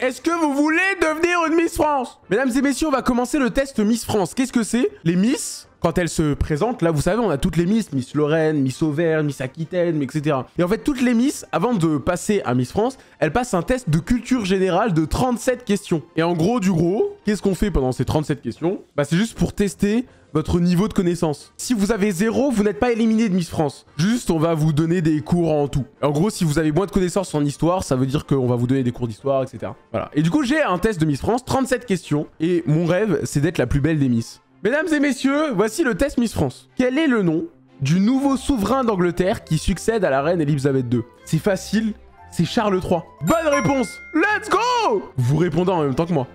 Est-ce que vous voulez devenir une Miss France? Mesdames et messieurs, on va commencer le test Miss France. Qu'est-ce que c'est? Les Miss, quand elles se présentent, là, vous savez, on a toutes les Miss. Miss Lorraine, Miss Auvergne, Miss Aquitaine, etc. Et en fait, toutes les Miss, avant de passer à Miss France, elles passent un test de culture générale de 37 questions. Et en gros, du gros, qu'est-ce qu'on fait pendant ces 37 questions? Bah, c'est juste pour tester votre niveau de connaissance. Si vous avez 0, vous n'êtes pas éliminé de Miss France. Juste, on va vous donner des cours en tout. En gros, si vous avez moins de connaissances en histoire, ça veut dire qu'on va vous donner des cours d'histoire, etc. Voilà. Et du coup, j'ai un test de Miss France, 37 questions. Et mon rêve, c'est d'être la plus belle des Miss. Mesdames et messieurs, voici le test Miss France. Quel est le nom du nouveau souverain d'Angleterre qui succède à la reine Elisabeth II? C'est facile, c'est Charles III. Bonne réponse! Let's go! Vous répondez en même temps que moi.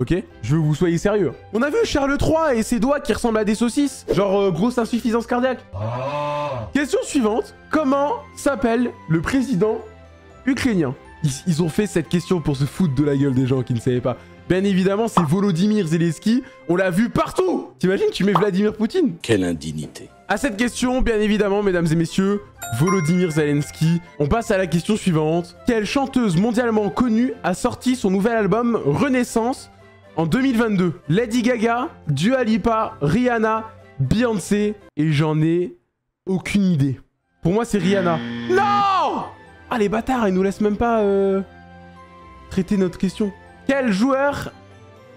Ok, je veux que vous soyez sérieux. On a vu Charles III et ses doigts qui ressemblent à des saucisses. Genre grosse insuffisance cardiaque. Ah. Question suivante. Comment s'appelle le président ukrainien? Ils ont fait cette question pour se foutre de la gueule des gens qui ne savaient pas. Bien évidemment, c'est Volodymyr Zelensky. On l'a vu partout. T'imagines, tu mets Vladimir Poutine? Quelle indignité. À cette question, bien évidemment, mesdames et messieurs, Volodymyr Zelensky. On passe à la question suivante. Quelle chanteuse mondialement connue a sorti son nouvel album Renaissance en 2022, Lady Gaga, Dua Lipa, Rihanna, Beyoncé, et j'en ai aucune idée. Pour moi, c'est Rihanna. Non! Ah, les bâtards, ils nous laissent même pas traiter notre question. Quel joueur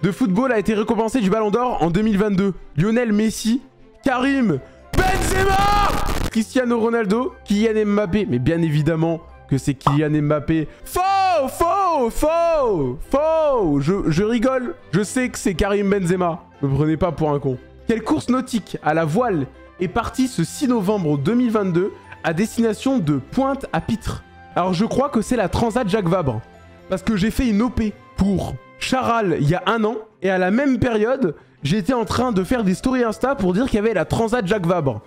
de football a été récompensé du Ballon d'Or en 2022? Lionel Messi, Karim Benzema, Cristiano Ronaldo, Kylian Mbappé. Mais bien évidemment que c'est Kylian Mbappé. Faux, faux, faux, faux. Je rigole. Je sais que c'est Karim Benzema. Ne me prenez pas pour un con. Quelle course nautique à la voile est partie ce 6 novembre 2022 à destination de Pointe à Pitre? Alors je crois que c'est la Transat Jacques Vabre. Parce que j'ai fait une OP pour Charal il y a un an. Et à la même période, j'étais en train de faire des stories Insta pour dire qu'il y avait la Transat Jacques Vabre.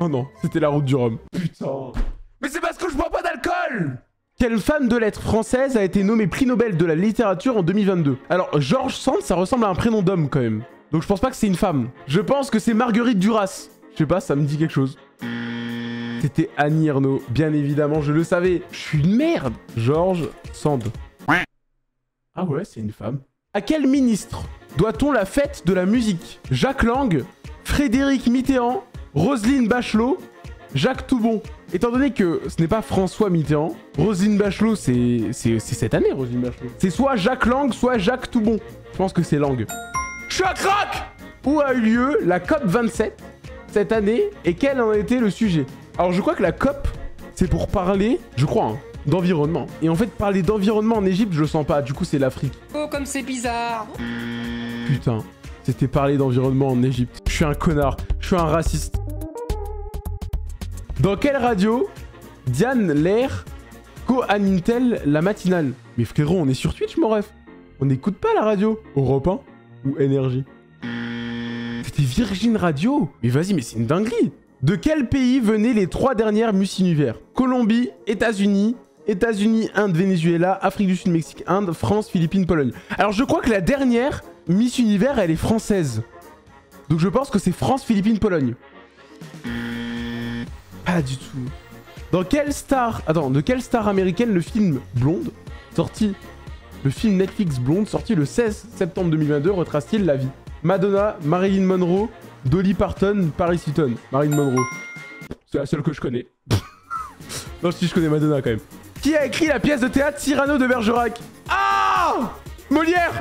Oh non, c'était la route du Rhum. Putain. Mais c'est parce que je bois pas d'alcool! Quelle femme de lettres française a été nommée prix Nobel de la littérature en 2022? Alors, George Sand, ça ressemble à un prénom d'homme quand même. Donc je pense pas que c'est une femme. Je pense que c'est Marguerite Duras. Je sais pas, ça me dit quelque chose. C'était Annie Ernaux. Bien évidemment, je le savais. Je suis une merde. George Sand. Ah ouais, c'est une femme. À quel ministre doit-on la fête de la musique? Jacques Lang, Frédéric Mitterrand, Roselyne Bachelot, Jacques Toubon. Étant donné que ce n'est pas François Mitterrand, Roselyne Bachelot, c'est cette année, Roselyne Bachelot. C'est soit Jacques Lang, soit Jacques Toubon. Je pense que c'est Lang. Je suis un crack! Où a eu lieu la COP 27 cette année et quel en était le sujet? Alors, je crois que la COP, c'est pour parler, je crois, hein, d'environnement. Et en fait, parler d'environnement en Égypte, je le sens pas. Du coup, c'est l'Afrique. Oh, comme c'est bizarre! Putain, c'était parler d'environnement en Égypte. Je suis un connard, je suis un raciste. Dans quelle radio Diane Lair co-anime-t-elle la matinale? Mais frérot, on est sur Twitch, mon ref. On n'écoute pas la radio. Europe 1 ou Énergie? C'était Virgin Radio. Mais vas-y, mais c'est une dinguerie. De quel pays venaient les 3 dernières Miss Univers? Colombie, États-Unis, Inde, Venezuela, Afrique du Sud, Mexique, Inde, France, Philippines, Pologne. Alors, je crois que la dernière Miss Univers, elle est française. Donc, je pense que c'est France, Philippines, Pologne. Pas du tout. De quelle star américaine le film Blonde, le film Netflix Blonde, sorti le 16 septembre 2022, retrace-t-il la vie? Madonna, Marilyn Monroe, Dolly Parton, Paris Hilton. Marilyn Monroe. C'est la seule que je connais. Non, si je connais Madonna quand même. Qui a écrit la pièce de théâtre Cyrano de Bergerac? Ah, Molière.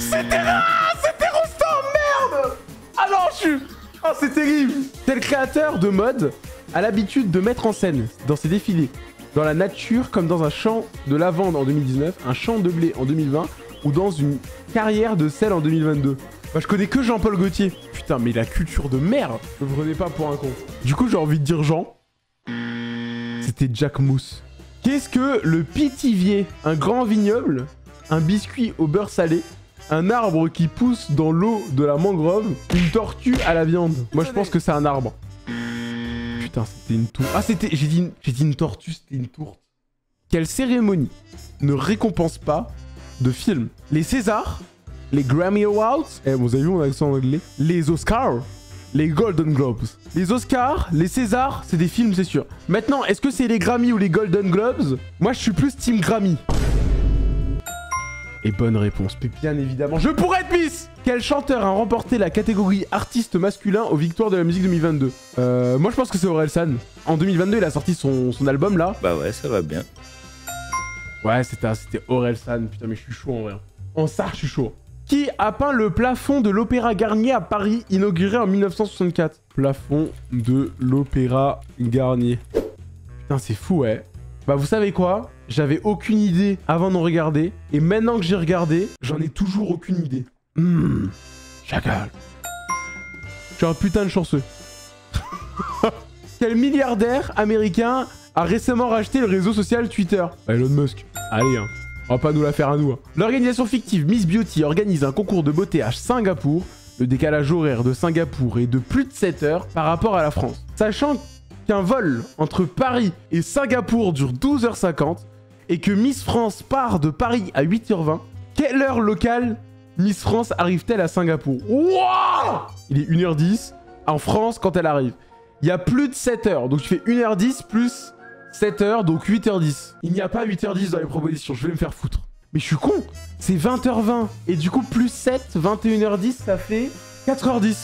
C'était Rostand, merde. Ah non, je suis... Oh, c'est terrible! Tel créateur de mode a l'habitude de mettre en scène, dans ses défilés, dans la nature comme dans un champ de lavande en 2019, un champ de blé en 2020 ou dans une carrière de sel en 2022. Bah, je connais que Jean-Paul Gautier. Putain, mais la culture de merde! Ne me prenez pas pour un con. Du coup, j'ai envie de dire Jean. C'était Jack Mousse. Qu'est-ce que le pitivier? Un grand vignoble, un biscuit au beurre salé, un arbre qui pousse dans l'eau de la mangrove, une tortue à la viande. Moi, je pense que c'est un arbre. Putain, c'était une tour. Ah, c'était... J'ai dit une tortue, c'était une tourte. Quelle cérémonie ne récompense pas de film? Les Césars, les Grammy Awards, eh, vous avez vu mon accent en anglais, les Oscars, les Golden Globes. Les Oscars, les Césars, c'est des films, c'est sûr. Maintenant, est-ce que c'est les Grammy ou les Golden Globes? Moi, je suis plus team Grammy. Et bonne réponse, mais bien évidemment, je pourrais être Miss. Quel chanteur a remporté la catégorie artiste masculin aux victoires de la musique 2022? Moi, je pense que c'est Orelsan. En 2022, il a sorti son album, là. Bah ouais, ça va bien. Ouais, c'était Orelsan. Putain, mais je suis chaud, en vrai. En ça, je suis chaud. Qui a peint le plafond de l'Opéra Garnier à Paris, inauguré en 1964? Plafond de l'Opéra Garnier. Putain, c'est fou, ouais. Bah, vous savez quoi? J'avais aucune idée avant d'en regarder. Et maintenant que j'ai regardé, j'en ai toujours aucune idée. Chacal. Je suis un putain de chanceux. Quel milliardaire américain a récemment racheté le réseau social Twitter? Elon Musk. Allez, hein. On va pas nous la faire à nous. Hein. L'organisation fictive Miss Beauty organise un concours de beauté à Singapour. Le décalage horaire de Singapour est de plus de 7 heures par rapport à la France. Sachant qu'un vol entre Paris et Singapour dure 12h50 et que Miss France part de Paris à 8h20, quelle heure locale Miss France arrive-t-elle à Singapour? Wouah! Il est 1h10 en France quand elle arrive. Il y a plus de 7 heures, donc tu fais 1h10 plus 7 heures, donc 8h10. Il n'y a pas 8h10 dans les propositions, je vais me faire foutre. Mais je suis con, c'est 20h20. Et du coup, plus 7, 21h10, ça fait 4h10.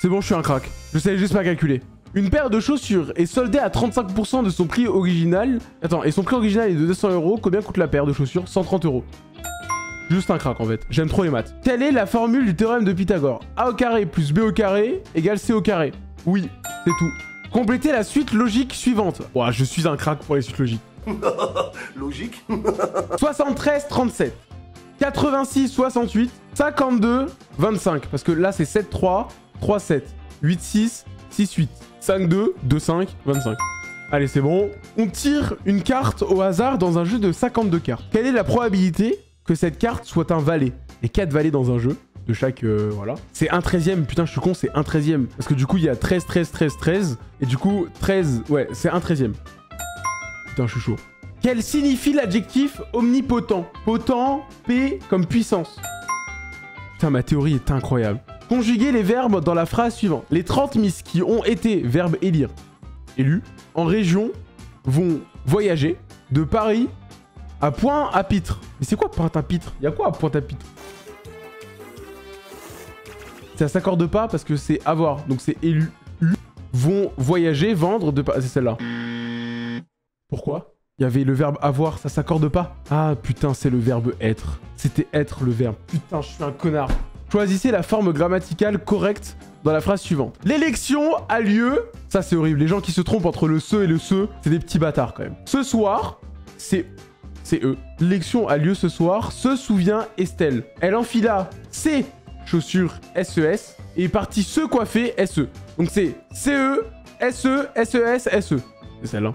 C'est bon, je suis un crack. Je savais juste pas calculer. Une paire de chaussures est soldée à 35% de son prix original. Attends, et son prix original est de 200 €. Combien coûte la paire de chaussures? 130 €. Juste un crack en fait. J'aime trop les maths. Quelle est la formule du théorème de Pythagore? A au carré plus B au carré égale C au carré. Oui, c'est tout. Complétez la suite logique suivante. Ouah, je suis un crack pour les suites logiques. Logique. 73, 37. 86, 68. 52, 25. Parce que là, c'est 7, 3, 3, 7. 8, 6, 6, 8. 5, 2, 2, 5, 25. Allez, c'est bon. On tire une carte au hasard dans un jeu de 52 cartes. Quelle est la probabilité que cette carte soit un valet? Les 4 valets dans un jeu de chaque... voilà. C'est 1/13e. Putain, je suis con, c'est 1/13e. Parce que du coup, il y a 13, 13, 13, 13. Et du coup, 13... Ouais, c'est 1/13e. Putain, je suis chaud. Quel signifie l'adjectif omnipotent? Potent, P comme puissance. Putain, ma théorie est incroyable. Conjuguez les verbes dans la phrase suivante. Les 30 miss qui ont été, verbe élire, élus, en région, vont voyager de Paris à Pointe-à-Pitre. Mais c'est quoi Pointe-à-Pitre? Il y a quoi à Pointe-à-Pitre? Ça s'accorde pas parce que c'est avoir, donc c'est élu. Vont voyager, vendre de Paris. C'est celle-là. Pourquoi? Il y avait le verbe avoir, ça s'accorde pas. Ah putain, c'est le verbe être. C'était être le verbe. Putain, je suis un connard. Choisissez la forme grammaticale correcte dans la phrase suivante. L'élection a lieu... Ça, c'est horrible. Les gens qui se trompent entre le ce et le ce, c'est des petits bâtards quand même. Ce soir, c'est eux. L'élection a lieu ce soir, se souvient Estelle. Elle enfila ses chaussures SES et est partie se coiffer SE. Donc c'est CE, SE, SES, SE. C'est celle-là.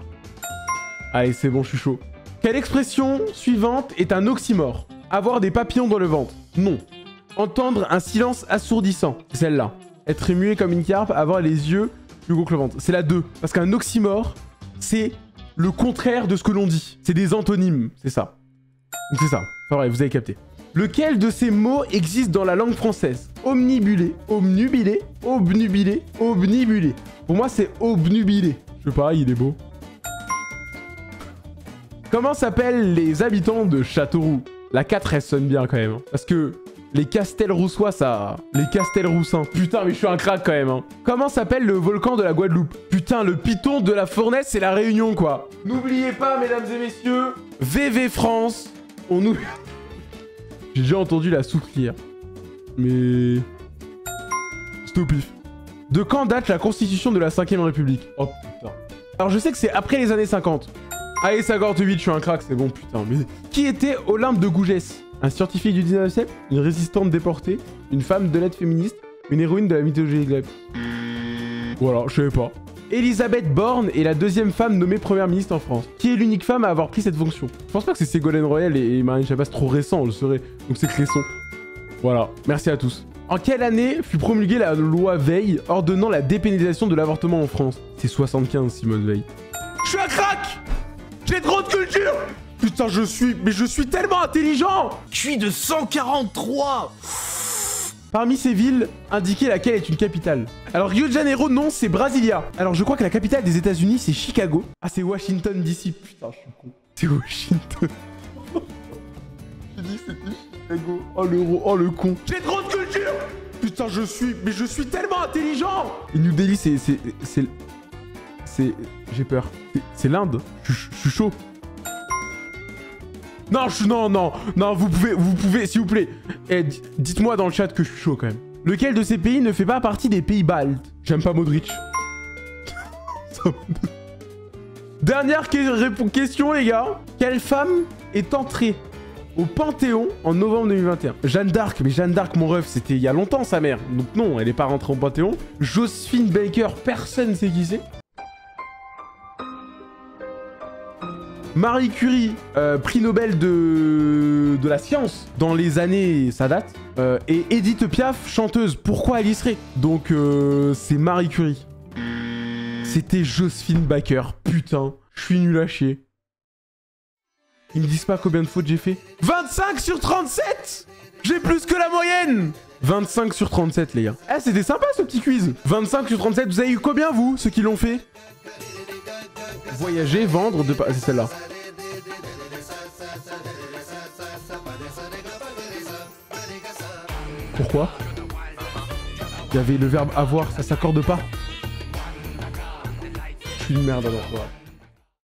Allez, c'est bon, je suis chaud. Quelle expression suivante est un oxymore? Avoir des papillons dans le ventre? Non. Entendre un silence assourdissant? C'est celle-là. Être émué comme une carpe, avoir les yeux plus gros que le ventre. C'est la 2. Parce qu'un oxymore, c'est le contraire de ce que l'on dit. C'est des antonymes, c'est ça. Donc c'est ça. Enfin bref, vous avez capté. Lequel de ces mots existe dans la langue française? Omnibulé, omnubilé, obnubilé, obnibulé. Pour moi, c'est obnubilé. Je sais pas, il est beau. Comment s'appellent les habitants de Châteauroux? La 4, elle sonne bien quand même. Hein. Parce que les Castelroussois, ça... Les Castelroussins. Putain, mais je suis un crack quand même. Hein. Comment s'appelle le volcan de la Guadeloupe? Putain, le Piton de la Fournaise, c'est la Réunion, quoi. N'oubliez pas, mesdames et messieurs, VV France, on nous... J'ai déjà entendu la souffrir. Mais... Stopif. De quand date la constitution de la 5ème République? Oh putain. Alors je sais que c'est après les années 50. Allez, ça gorte 8, je suis un crack, c'est bon, putain. Mais... Qui était Olympe de Gougues? Un scientifique du 19e siècle, une résistante déportée, une femme de l'aide féministe, une héroïne de la mythologie grecque. Voilà, je savais pas. Elisabeth Borne est la 2e femme nommée première ministre en France. Qui est l'unique femme à avoir pris cette fonction? Je pense pas que c'est Ségolène Royal et Marilyn Monroe, trop récent, on le saurait. Donc c'est Cresson. Voilà, merci à tous. En quelle année fut promulguée la loi Veil ordonnant la dépénalisation de l'avortement en France? C'est 75, Simone Veil. Je suis un crack! J'ai trop de culture! Putain, je suis... Mais je suis tellement intelligent! Je suis de 143! Parmi ces villes, indiquez laquelle est une capitale. Alors Rio de Janeiro, non, c'est Brasilia. Alors je crois que la capitale des États-Unis c'est Chicago. Ah, c'est Washington d'ici. Putain, je suis con. C'est Washington. J'ai dit que c'était Chicago. Oh l'euro, oh le con. J'ai trop de culture. Putain, je suis... Mais je suis tellement intelligent. Et New Delhi, c'est... J'ai peur. C'est l'Inde. Je suis chaud. Non, non, vous pouvez, s'il vous plaît. Eh, dites-moi dans le chat que je suis chaud quand même. Lequel de ces pays ne fait pas partie des pays baltes? J'aime pas Modric. Dernière question, les gars. Quelle femme est entrée au Panthéon en novembre 2021? Jeanne d'Arc, mais Jeanne d'Arc, mon ref, c'était il y a longtemps sa mère. Donc non, elle n'est pas rentrée au Panthéon. Josephine Baker, personne ne sait qui c'est. Marie Curie, prix Nobel de la science dans les années, ça date. Et Edith Piaf, chanteuse. Pourquoi elle y serait? Donc c'est Marie Curie. C'était Josephine Baker. Putain, je suis nul à chier. Ils me disent pas combien de fautes j'ai fait. 25 sur 37 ! J'ai plus que la moyenne. 25 sur 37, les gars. Eh, c'était sympa ce petit quiz. 25 sur 37, vous avez eu combien, vous, ceux qui l'ont fait? Voyager, vendre, de... C'est celle-là. Pourquoi? Il y avait le verbe avoir, ça s'accorde pas. Je suis une merde alors, voilà.